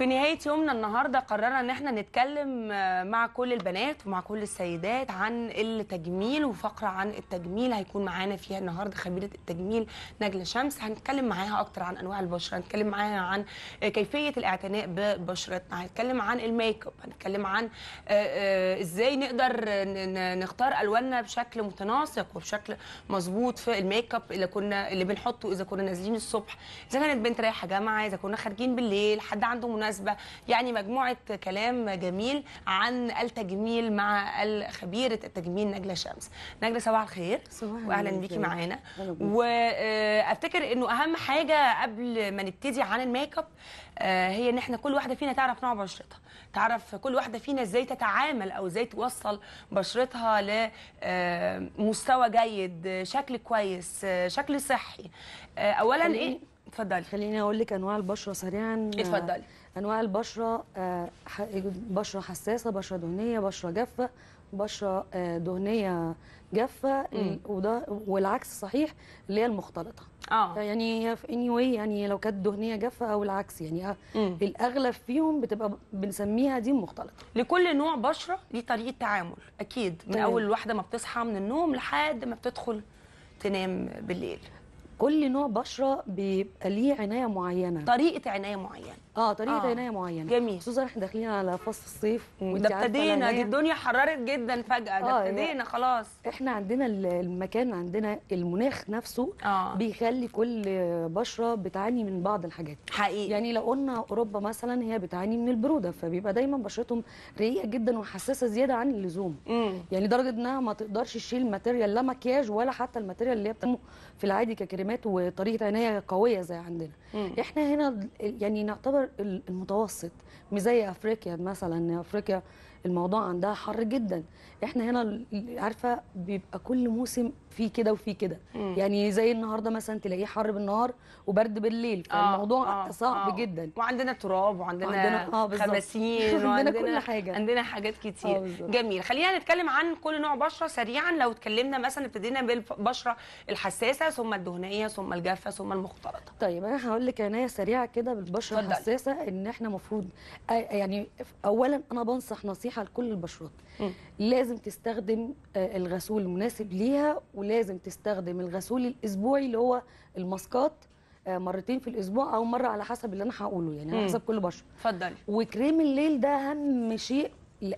في نهاية يومنا النهاردة قررنا ان احنا نتكلم مع كل البنات ومع كل السيدات عن التجميل، وفقرة عن التجميل هيكون معانا فيها النهاردة خبيرة التجميل نجله شمس. هنتكلم معاها اكتر عن انواع البشرة، هنتكلم معاها عن كيفية الاعتناء ببشرتنا، هنتكلم عن الميك اب، هنتكلم عن ازاي نقدر نختار الواننا بشكل متناسق وبشكل مظبوط في الميك اب اللي بنحطه اذا كنا نازلين الصبح، اذا كانت بنت رايحة جامعة، اذا كنا خارجين بالليل، حد عنده مناسبة. يعني مجموعة كلام جميل عن التجميل مع خبيرة التجميل نجله شمس. نجله صباح الخير، واهلا بيكي معانا. وافتكر انه اهم حاجة قبل ما نبتدي عن الميك اب هي ان احنا كل واحدة فينا تعرف نوع بشرتها، تعرف كل واحدة فينا ازاي تتعامل او ازاي توصل بشرتها لمستوى جيد، شكل كويس، شكل صحي. اولا ايه؟ اتفضلي. خليني اقول لك انواع البشره سريعا. اتفضلي. انواع البشره: بشره حساسه، بشره دهنيه، بشره جافه، بشره دهنيه جافه، وده والعكس صحيح اللي هي المختلطه. يعني في اني واي، يعني لو كانت دهنيه جافه او العكس، يعني الاغلب فيهم بتبقى بنسميها دي مختلطه. لكل نوع بشره ليه طريقه تعامل اكيد، من اول واحده ما بتصحى من النوم لحد ما بتدخل تنام بالليل. كل نوع بشره بيبقى ليه عنايه معينه، طريقه عنايه معينه. طريقه عنايه معينه. جميل. خصوصا احنا داخلين على فصل الصيف، وده ابتدينا دي الدنيا حررت جدا فجاه، ده ابتدينا خلاص. احنا عندنا المكان، عندنا المناخ نفسه بيخلي كل بشره بتعاني من بعض الحاجات حقيقي. يعني لو قلنا اوروبا مثلا هي بتعاني من البروده، فبيبقى دايما بشرتهم رقيقه جدا وحساسه زياده عن اللزوم. يعني لدرجه انها ما تقدرش تشيل ماتيريال، لا مكياج ولا حتى الماتيريال اللي هي بتعمله في العادي ككريمات وطريقه عنايه قويه زي عندنا. احنا هنا يعني نعتبر المتوسط، مش زي افريقيا مثلا. افريقيا الموضوع عندها حر جدا، احنا هنا عارفه بيبقى كل موسم في كده وفي كده. يعني زي النهارده مثلا تلاقيه حر بالنهار وبرد بالليل، فالموضوع صعب جدا. وعندنا تراب، وعندنا خماسين، وعندنا كل حاجه، عندنا حاجات كتير. جميل. خلينا نتكلم عن كل نوع بشره سريعا. لو اتكلمنا مثلا، ابتدينا بالبشره الحساسه، ثم الدهنيه، ثم الجافه، ثم المختلطه. طيب انا هقول لك عنايه سريعه كده بالبشره الحساسه. ان احنا المفروض يعني اولا انا بنصح نصيحه لكل البشرات، لازم تستخدم الغسول المناسب ليها، ولازم تستخدم الغسول الاسبوعي اللي هو الماسكات مرتين في الاسبوع او مره، على حسب اللي انا هقوله، يعني على حسب كل بشره. اتفضلي. وكريم الليل ده اهم شيء،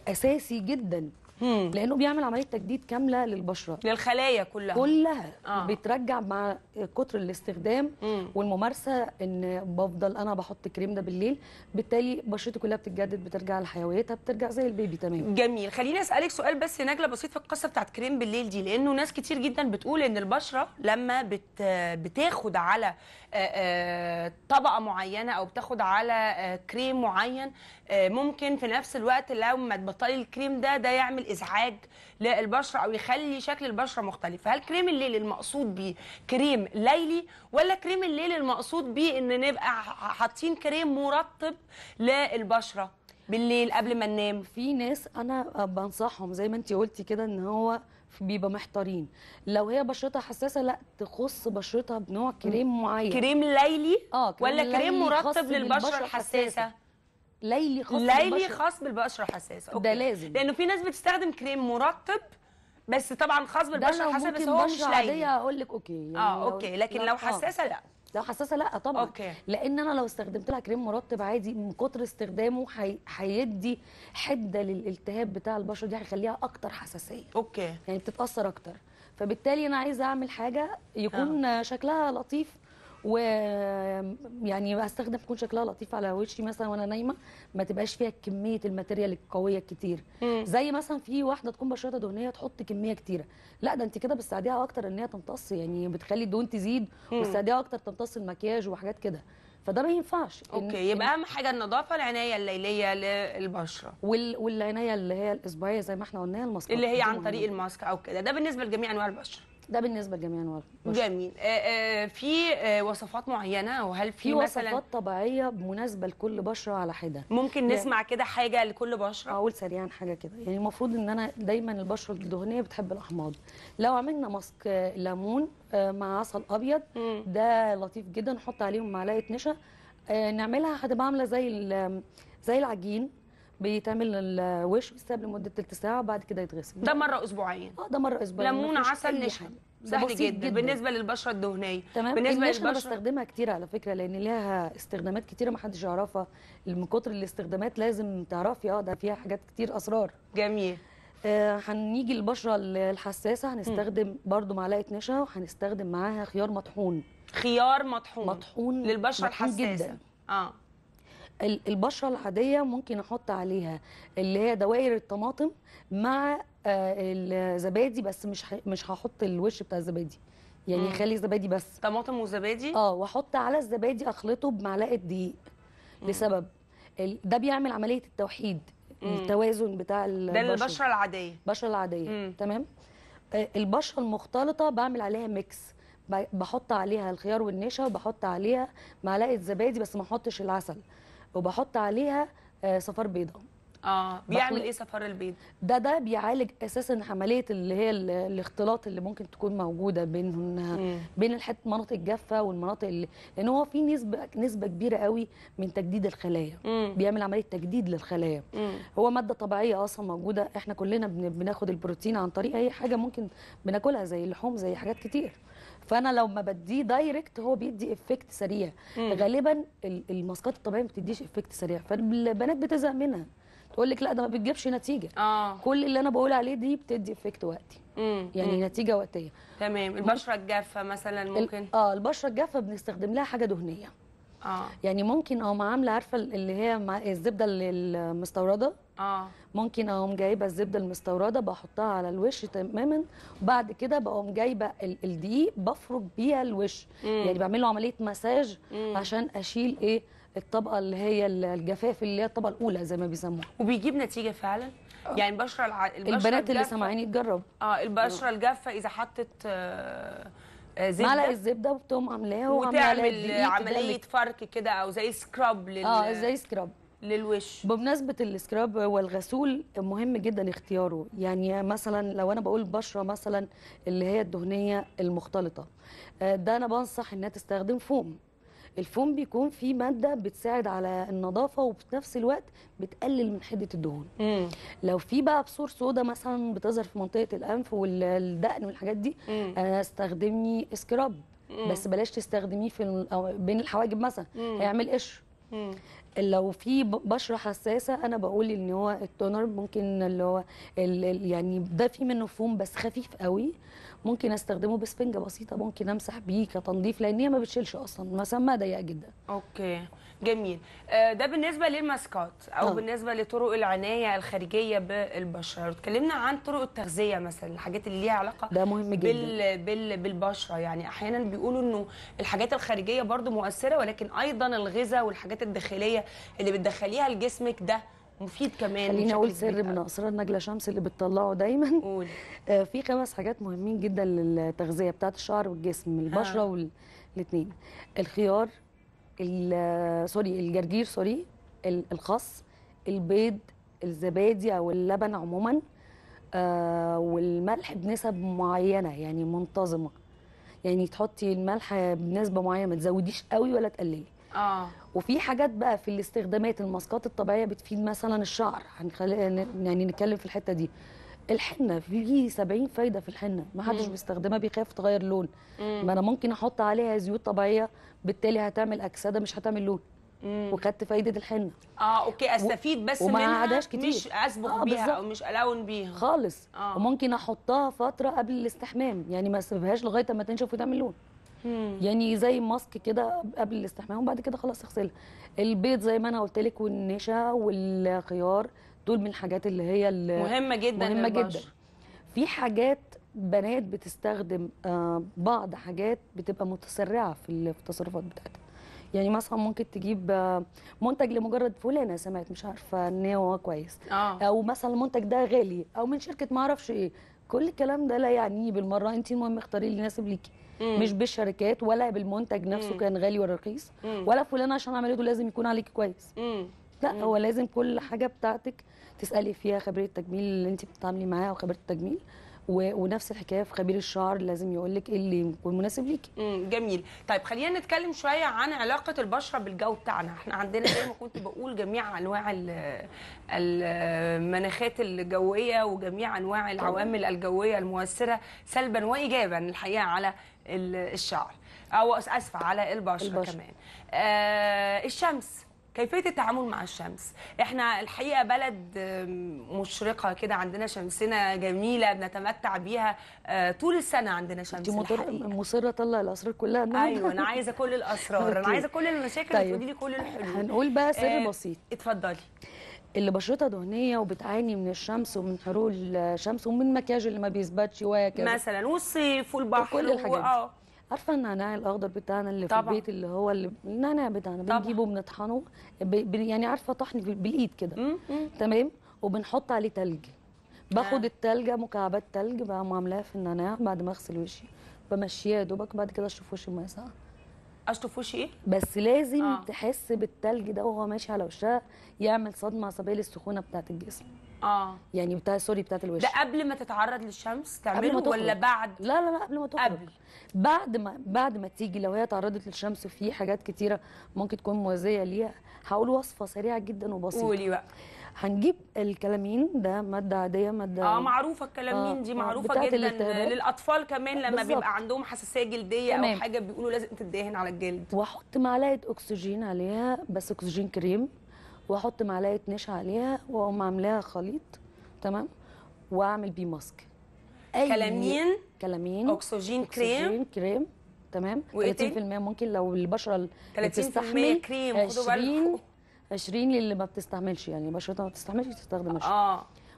اساسي جدا، لانه بيعمل عمليه تجديد كامله للبشره، للخلايا كلها. بترجع مع كتر الاستخدام والممارسه. ان بفضل انا بحط الكريم ده بالليل، بالتالي بشرتي كلها بتتجدد، بترجع لحيويتها، بترجع زي البيبي. تمام. جميل. خليني اسالك سؤال بس يا نجله بسيط في القصه بتاعت كريم بالليل دي، لانه ناس كتير جدا بتقول ان البشره لما بتاخد على طبقه معينه او بتاخد على كريم معين، ممكن في نفس الوقت لما تبطلي الكريم ده يعمل ازعاج للبشره او يخلي شكل البشره مختلف. فهل كريم الليل المقصود بيه كريم ليلي، ولا كريم الليل المقصود بيه ان نبقى حاطين كريم مرطب للبشره بالليل قبل ما ننام؟ في ناس انا بنصحهم زي ما انت قلتي كده، ان هو بيبقى محتارين. لو هي بشرتها حساسه، لا تخص بشرتها بنوع كريم معين. كريم ليلي كريم ولا كريم مرطب للبشره الحساسه؟ ليلي خاص بالبشره. ليلي خاص بالبشره الحساسه. ده لازم، لانه في ناس بتستخدم كريم مرطب بس طبعا خاص بالبشره الحساسه، بس هو مش ليلي. عاديه اقول لك اوكي، يعني اوكي. لكن لو حساسه لا، لو حساسه لا طبعا. أوكي. لان انا لو استخدمت لها كريم مرطب عادي، من كتر استخدامه هيدي حده للالتهاب بتاع البشره دي، هيخليها اكتر حساسيه. اوكي. يعني بتتاثر اكتر، فبالتالي انا عايزه اعمل حاجه يكون شكلها لطيف، ويعني استخدم تكون شكلها لطيف على وشي مثلا وانا نايمه، ما تبقاش فيها كميه الماتيريال القويه الكتير. زي مثلا في واحده تكون بشرتها دهنيه تحط كميه كتيره، لا ده انت كده بتساعديها اكتر ان هي تمتص، يعني بتخلي الدهون تزيد وبتساعديها اكتر تمتص المكياج وحاجات كده، فده ما ينفعش. اوكي. يبقى اهم حاجه النظافه، العنايه الليليه للبشره، والعنايه اللي هي الاسبوعيه زي ما احنا قلنا، الماسك اللي هي عن طريق الماسك او كده. ده بالنسبه لجميع انواع البشره. جميل. في وصفات معينه، وهل في مثلا وصفات طبيعيه مناسبه لكل بشره على حده؟ ممكن نسمع كده حاجه لكل بشره. اقول سريعا حاجه كده. يعني المفروض ان انا دايما البشره الدهنيه بتحب الاحماض، لو عملنا ماسك ليمون مع عسل ابيض ده لطيف جدا، نحط عليهم معلقه نشا نعملها هتبقى عامله زي العجين، بيتعمل الوش ويتساب لمده تلت ساعه وبعد كده يتغسل. ده مره اسبوعين؟ اه ده مره اسبوعين. ليمون عسل نشا سهل جدا بالنسبه للبشره الدهنيه. تمام. بالنسبه للبشره انا بستخدمها كتير على فكره، لان لها استخدامات كتيره ما حدش يعرفها، من كتر الاستخدامات لازم تعرفي. اه ده فيها حاجات كتير اسرار. جميل. هنيجي للبشره الحساسه هنستخدم برضو معلقه نشا، وهنستخدم معاها خيار مطحون. خيار مطحون للبشره الحساسه جدا. اه البشره العاديه ممكن احط عليها اللي هي دوائر الطماطم مع الزبادي، بس مش هحط الوش بتاع الزبادي، يعني خلي زبادي بس، طماطم وزبادي. اه واحط على الزبادي اخلطه بمعلقه دقيق، لسبب ده بيعمل عمليه التوحيد، التوازن بتاع البشره. ده البشره العاديه. البشره العاديه. تمام. البشره المختلطه بعمل عليها ميكس، بحط عليها الخيار والنشا، وبحط عليها معلقه زبادي بس ما احطش العسل، وبحط عليها صفار بيضه. اه بيعمل ايه صفار البيض ده؟ ده بيعالج اساسا عمليه اللي هي الاختلاط اللي ممكن تكون موجوده بين مناطق الجافه والمناطق اللي، لان هو في نسبه كبيره قوي من تجديد الخلايا. بيعمل عمليه تجديد للخلايا. هو ماده طبيعيه اصلا موجوده، احنا كلنا بناخد البروتين عن طريق اي حاجه ممكن بناكلها، زي اللحوم زي حاجات كتير. فانا لو ما بديه دايركت هو بيدي افكت سريع. غالبا الماسكات الطبيعيه ما بتديش افكت سريع، فالبنات بتزهق منها، تقول لك لا ده ما بتجيبش نتيجه. كل اللي انا بقول عليه دي بتدي افكت وقتي، يعني نتيجه وقتيه. تمام. البشره الجافه مثلا ممكن البشره الجافه بنستخدم لها حاجه دهنيه. يعني ممكن اقوم عامله، عارفه اللي هي الزبده المستورده. ممكن اقوم جايبه الزبده المستورده بحطها على الوش تماما، وبعد كده بقوم جايبه الدقيق بفرك بيها الوش. يعني بعمل له عمليه مساج عشان اشيل ايه الطبقه اللي هي الجفاف، اللي هي الطبقه الاولى زي ما بيسموها. وبيجيب نتيجه فعلا. يعني البشره البنات اللي سامعيني تجرب. البشره الجافه اذا حطت زبده، معلقه الزبده وبتقوم عاملاها وتعمل عمليه فرك كده، او زي سكراب زي سكراب للوش. بمناسبه السكراب والغسول مهم جدا اختياره. يعني مثلا لو انا بقول بشره مثلا اللي هي الدهنيه المختلطه، ده انا بنصح انها تستخدم فوم. الفوم بيكون فيه ماده بتساعد على النظافه، وفي نفس الوقت بتقلل من حده الدهون. لو في بقى بثور سودا مثلا بتظهر في منطقه الانف والدقن والحاجات دي، انا استخدمي سكراب، بس بلاش تستخدميه في بين الحواجب مثلا، هيعمل قشر. لو في بشره حساسه انا بقول ان هو التونر ممكن اللي هو يعني ده في منه فوم بس خفيف قوي، ممكن استخدمه بسفنجه بسيطه، ممكن امسح بيه كتنظيف، لان هي ما بتشيلش اصلا، مسامها ضيقه جدا. اوكي جميل. ده بالنسبه للماسكات او بالنسبه لطرق العنايه الخارجيه بالبشره. اتكلمنا عن طرق التغذيه مثلا، الحاجات اللي ليها علاقه ده مهم جدا بالبشره. يعني احيانا بيقولوا انه الحاجات الخارجيه برضو مؤثره، ولكن ايضا الغذاء والحاجات الداخليه اللي بتدخليها لجسمك ده مفيد كمان. خليني اقول سر من اسرار نجله شمس اللي بتطلعه دايما. قول. في 5 حاجات مهمين جدا للتغذيه بتاعت الشعر والجسم، البشره والاثنين، الخيار الجرجير، الخس، البيض، الزبادي او اللبن عموما، والملح بنسب معينه يعني منتظمه، يعني تحطي الملح بنسبه معينه، ما تزوديش قوي ولا تقللي. وفي حاجات بقى في الاستخدامات، الماسكات الطبيعيه بتفيد مثلا الشعر، يعني نتكلم في الحته دي. الحنه في 70 فايده في الحنه، ما حدش بيستخدمها، بيخاف تغير لون. ما انا ممكن احط عليها زيوت طبيعيه، بالتالي هتعمل اكسده مش هتعمل لون. وخدت فايده الحنه. اوكي، استفيد بس منها، مش اسبغ بيها او مش الون بيها خالص. وممكن احطها فتره قبل الاستحمام، يعني ما اسيبهاش لغايه اما تنشف وتعمل لون. يعني زي ماسك كده قبل الاستحمام، وبعد كده خلاص اغسلها. البيض زي ما انا قلت لك، والنشا والخيار، دول من الحاجات اللي هي مهمه جدا جدا. في حاجات بنات بتستخدم بعض حاجات بتبقى متسرعه في التصرفات بتاعتها. يعني مثلا ممكن تجيب منتج لمجرد فلانه سمعت مش عارفه ان هو كويس، او مثلا المنتج ده غالي، او من شركه ما اعرفش ايه. كل الكلام ده لا يعنيه بالمره. انت المهم اختاري اللي يناسب ليكي، مش بالشركات ولا بالمنتج نفسه كان غالي ولا رخيص، ولا فلان عشان عملته لازم يكون عليكي كويس. لا، هو لازم كل حاجه بتاعتك تسالي فيها خبير التجميل اللي انت بتتعاملي معاه، او خبير التجميل، ونفس الحكايه في خبير الشعر لازم يقول لك ايه اللي يكون مناسب ليكي. جميل. طيب خلينا نتكلم شويه عن علاقه البشره بالجو بتاعنا. احنا عندنا زي ما كنت بقول جميع انواع المناخات الجويه وجميع انواع العوامل الجويه المؤثره سلبا وايجابا الحقيقه على الشعر، او اسفه على البشره. كمان الشمس، كيفية التعامل مع الشمس. احنا الحقيقة بلد مشرقة كده، عندنا شمسنا جميلة بنتمتع بيها طول السنة، عندنا شمس. انت مصرة اطلع الاسرار كلها النهارده؟ ايوه انا عايزة كل الاسرار، انا عايزة كل المشاكل. طيب تقولي لي كل الحلول. هنقول بقى سر بسيط. اتفضلي. اللي بشرتها دهنيه وبتعاني من الشمس ومن حرور الشمس ومن مكياج اللي ما بيثبتش وكده مثلا، والصيف والبحر وكل الحاجات دي. عارفه النعناع الاخضر بتاعنا اللي طبعا في البيت، اللي هو النعناع بتاعنا بنجيبه بنطحنه يعني عارفه طحن بالايد كده، تمام، وبنحط عليه تلج. باخد التلجه مكعبات تلج بقوم عاملاها في النعناع بعد ما اغسل وشي، بمشيها يا دوبك، بعد كده اشطف وشي بميه ساقعه. اشطف وشي ايه؟ بس لازم تحس بالتلج ده وهو ماشي على وشها، يعمل صدمه عصبيه للسخونه بتاعت الجسم. يعني بتاعت الوش. ده قبل ما تتعرض للشمس تعمله ولا بعد؟ لا لا لا، قبل ما تخرج. قبل، بعد ما تيجي، لو هي تعرضت للشمس في حاجات كتيره ممكن تكون مؤذيه ليها. هقول وصفه سريعه جدا وبسيطه. قولي بقى. هنجيب الكلامين، ده ماده عاديه، ماده معروفه الكلامين دي معروفه جدا للاطفال كمان لما بالزبط بيبقى عندهم حساسيه جلديه او حاجه بيقولوا لازم تدهن على الجلد. واحط معلقه اكسجين عليها، بس اكسجين كريم، واحط معلقه نشا عليها واقوم عاملاها خليط، تمام، واعمل بيه ماسك. كلامين اكسجين كريم، تمام، 30% ممكن لو البشره بتستحمل كريم، 20 للي ما بتستعملش، يعني بشرتها ما بتستعملش تستخدم الشمس.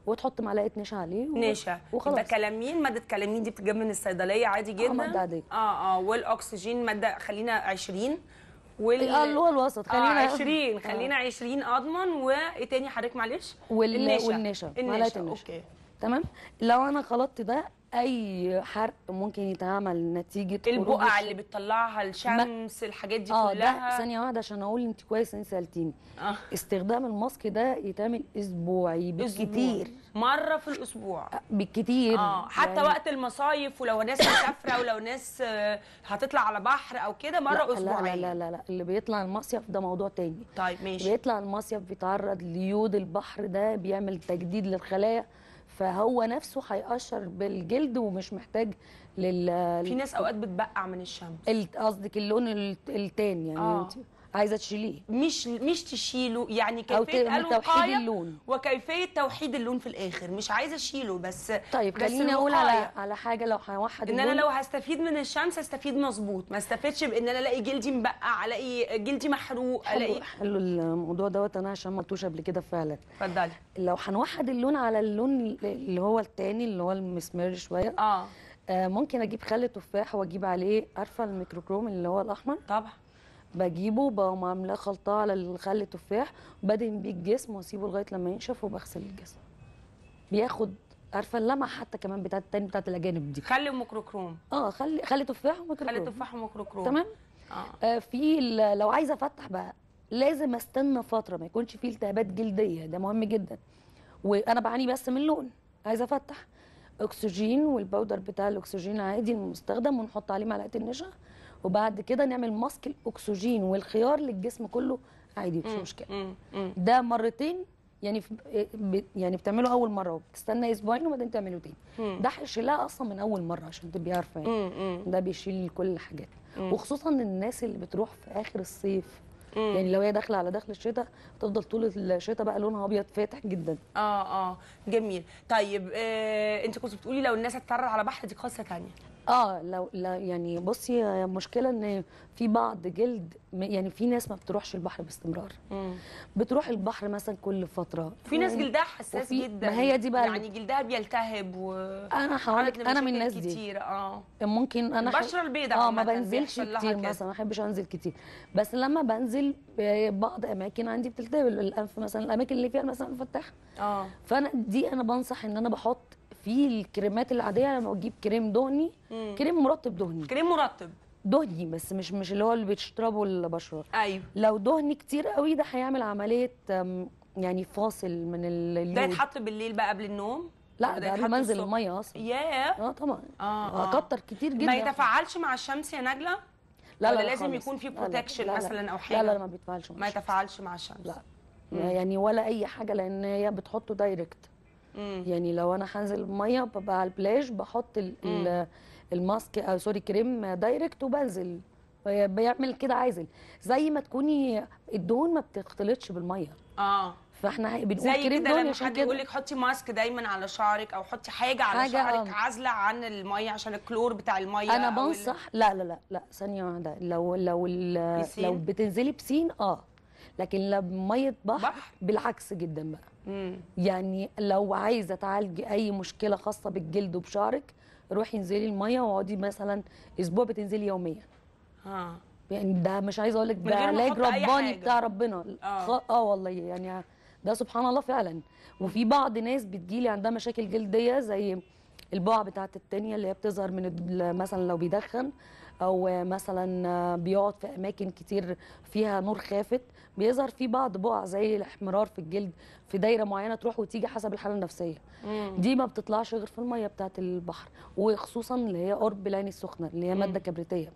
وتحط معلقه نشا عليه نشا وخلاص. يبقى كلامين، ماده كلامين دي بتتجاب من الصيدليه عادي جدا. ماده عاديه. والاكسجين ماده خلينا 20 اللي هو الوسط، خلينا 20 خلينا 20 اضمن. وايه تاني حضرتك معلش؟ والنشا. اوكي تمام. لو انا خلطت ده، اي حرق ممكن يتعمل نتيجه البقع اللي بتطلعها الشمس، الحاجات دي كلها. ده ثانيه واحده عشان اقول انت كويس انت سالتيني. استخدام الماسك ده يتعمل اسبوعي بالكتير، مره في الاسبوع بالكتير. حتى يعني وقت المصايف، ولو ناس مسافره ولو ناس هتطلع على بحر او كده، مره اسبوعين. لا لا لا، اللي بيطلع المصيف ده موضوع تاني. طيب ماشي. بيطلع المصيف بيتعرض ليود البحر، ده بيعمل تجديد للخلايا، فهو نفسه هيقشر بالجلد ومش محتاج في ناس اوقات بتبقع من الشمس. قصدك اللون التاني يعني انت عايزه تشيليه، مش تشيله، يعني كيفيه الوقايه وكيفيه توحيد اللون في الاخر. مش عايزه اشيله بس. طيب خليني اقول على حاجه، لو هوحد ان انا لو هستفيد من الشمس استفيد مظبوط، ما استفدش بان انا الاقي جلدي مبقع، الاقي جلدي محروق، الاقي. حلو الموضوع دوت، انا عشان ما قلتوش قبل كده فعلا. اتفضلي. لو هنوحد اللون على اللون اللي هو الثاني اللي هو المسمر شويه، ممكن اجيب خل تفاح واجيب عليه، عارفه الميكروكروم اللي هو الاحمر؟ طبعا. بجيبه بقوم عاملاه خلطه على الخل التفاح، بدهن بيه الجسم واسيبه لغايه لما ينشف، وبغسل الجسم. بياخد عارفه اللمعه حتى كمان بتاعت التاني بتاعت الاجانب دي. خل وميكروكروم. خل تفاح وميكروكروم. تمام. في لو عايزه افتح بقى لازم استنى فتره، ما يكونش فيه التهابات جلديه، ده مهم جدا. وانا بعاني بس من اللون، عايزه افتح اكسجين والباودر بتاع الاكسجين عادي المستخدم، ونحط عليه معلقه النشا، وبعد كده نعمل ماسك الاكسجين والخيار للجسم كله عادي، مش مشكله. ده مرتين يعني، بتعمله اول مره وبتستنى اسبوعين وبعدين تعمله تاني. ده هيشيلها اصلا من اول مره عشان تبقي عارفه يعني. ده بيشيل كل الحاجات، وخصوصا الناس اللي بتروح في اخر الصيف، يعني لو هي داخله على داخل الشتاء تفضل طول الشتاء بقى لونها ابيض فاتح جدا. جميل. طيب انت كنت بتقولي لو الناس هتتعرض على بحر، دي قصه ثانيه. لا يعني بصي، مشكلة ان في بعض جلد، يعني في ناس ما بتروحش البحر باستمرار، بتروح البحر مثلا كل فترة. في ناس جلدها حساس جدا، ما هي دي بقى يعني جلدها بيلتهب. انا هقولك انا من الناس دي كتير. ممكن انا البشرة البيضاء ما بنزلش كتير مثلا، ما بحبش انزل كتير، بس لما بنزل بعض اماكن عندي بتلتهب، الانف مثلا، الاماكن اللي فيها مثلا مفتحة. فانا دي انا بنصح ان انا بحط في الكريمات العاديه، انا بجيب كريم دهني، كريم مرطب دهني، بس مش اللي هو اللي بتشربه البشره. ايوه. لو دهني كتير قوي ده هيعمل عمليه يعني فاصل من اللون ده. يتحط بالليل بقى قبل النوم؟ لا ده منزل الميه اصلا. ياه. طبعا. اكتر كتير جدا. ما يتفاعلش مع الشمس يا نجله؟ لا لازم خالص. يكون في بروتكشن مثلا او حاجه. لا ما بيتفاعلش مع الشمس. ما يتفاعلش مع الشمس. لا يعني ولا اي حاجه، لان هي بتحطه دايركت. يعني لو انا هنزل ميه ببقى على البلاج، بحط الماسك او سوري كريم دايركت وبنزل، بيعمل كده عازل زي ما تكوني الدهون ما بتختلطش بالميه. فاحنا بنقول كريم دهون. زي كده لما حد يقول لك حطي ماسك دايما على شعرك، او حطي حاجه على شعرك عازله عن الميه عشان الكلور بتاع الميه. انا بنصح لا لا لا لا ثانيه واحده، لو بتنزلي بسين لكن لما ميه بحر بالعكس جدا بقى. يعني لو عايزه تعالجي اي مشكله خاصه بالجلد وبشعرك، روحي انزلي الميه واقعدي مثلا اسبوع بتنزلي يوميا. يعني ده مش عايزه اقول لك ده علاج رباني بتاع ربنا. والله يعني ده سبحان الله فعلا. وفي بعض ناس بتجيلي عندها مشاكل جلديه زي البقع بتاعه التانيه اللي هي بتظهر من مثلا لو بيدخن، او مثلا بيقعد في اماكن كتير فيها نور خافت، بيظهر في بعض بقع زي الاحمرار في الجلد في دايره معينه تروح وتيجي حسب الحاله النفسيه. دي ما بتطلعش غير في الميه بتاعه البحر، وخصوصا اللي هي قرب العين السخنه اللي هي ماده كبريتيه.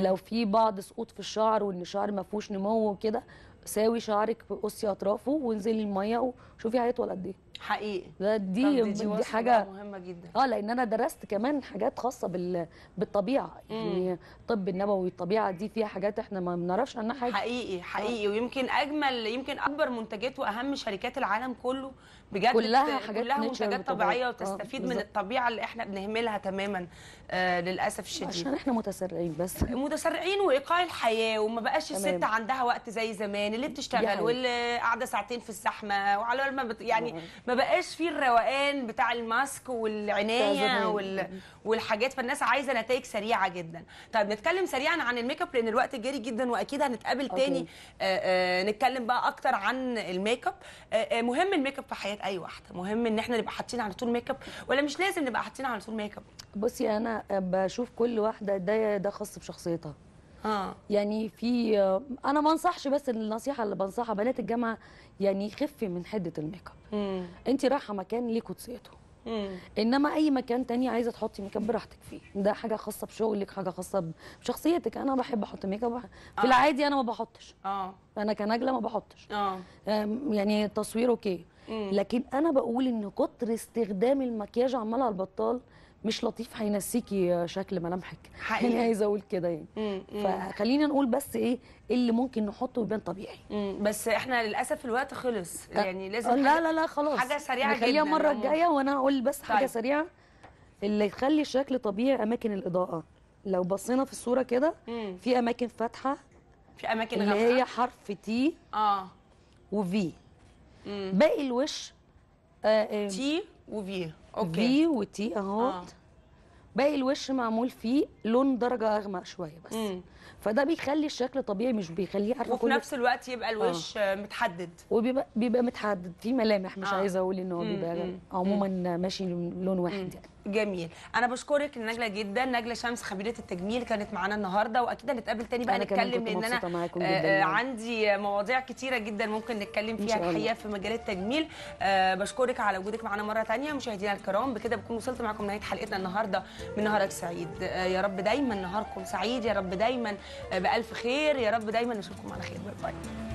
لو في بعض سقوط في الشعر وان الشعر ما فيهوش نمو وكده، ساوي شعرك بقصي اطرافه وانزلي الميه وشوفي هيطول قد ايه حقيقي. دي حاجه مهمه جدا. لان انا درست كمان حاجات خاصه بالطبيعه، يعني الطب النبوي الطبيعه دي فيها حاجات احنا ما بنعرفش عنها حاجه حقيقي. ويمكن اجمل، يمكن اكبر منتجات واهم شركات العالم كله بجد كلها منتجات طبيعيه، وتستفيد من الطبيعه اللي احنا بنهملها تماما للاسف الشديد، عشان احنا متسرعين بس. متسرعين وايقاع الحياه، وما بقاش الست عندها وقت زي زمان، اللي بتشتغل واللي قاعده ساعتين في الزحمه، وعلى ما يعني ما بقاش فيه الروقان بتاع الماسك والعنايه والحاجات. فالناس عايزه نتائج سريعه جدا. طيب نتكلم سريعا عن الميك اب لان الوقت جري جدا، واكيد هنتقابل تاني نتكلم بقى اكتر عن الميك اب. مهم الميك اب في حياه اي واحده، مهم ان احنا نبقى حاطين على طول ميك اب، ولا مش لازم نبقى حاطين على طول ميك اب؟ بصي انا بشوف كل واحده ده خاص بشخصيتها. يعني في انا ما انصحش، بس النصيحه اللي بنصحها بنات الجامعه يعني خفي من حده الميك اب. انت رايحه مكان ليك وتسيته، انما اي مكان تاني عايزه تحطي ميك اب براحتك فيه، ده حاجه خاصه بشغلك، حاجه خاصه بشخصيتك. انا بحب احط ميك اب في العادي، انا ما بحطش. انا كنجله ما بحطش. يعني تصوير اوكي، لكن انا بقول ان كتر استخدام المكياج عمال على البطال مش لطيف، هينسيكي شكل ملامحك حقيقي. يعني عايزه اقول كده يعني. فخلينا نقول بس ايه اللي ممكن نحطه يبان طبيعي. بس احنا للاسف الوقت خلص، يعني لازم لا خلاص حاجه سريعه جدا. خليها المره الجايه وانا اقول بس طيب. حاجه سريعه اللي يخلي الشكل طبيعي، اماكن الاضاءه. لو بصينا في الصوره كده، في اماكن فاتحه، في اماكن غامقه اللي هي حرف تي وفي. باقي الوش تي وفي في وتي اهوت. باقي الوش معمول فيه لون درجه اغمق شويه بس. فده بيخلي الشكل طبيعي، مش بيخليه عارفه وفي نفس الوقت يبقى الوش متحدد، وبيبقى متحدد في ملامح. مش عايزه اقول ان هو بيبقى عموما ماشي لون واحد يعني. جميل. انا بشكرك نجله جدا، نجله شمس خبيره التجميل كانت معانا النهارده، واكيد هنتقابل تاني بقى نتكلم، لان انا عندي مواضيع كتيره جدا ممكن نتكلم فيها الحقيقه في مجال التجميل. بشكرك على وجودك معانا مره ثانيه. مشاهدينا الكرام، بكده بكون وصلت معاكم نهايه حلقتنا النهارده من نهارك سعيد. يا رب دايما نهاركم سعيد، يا رب دايما بألف خير، يا رب دايما نشوفكم على خير. باي باي.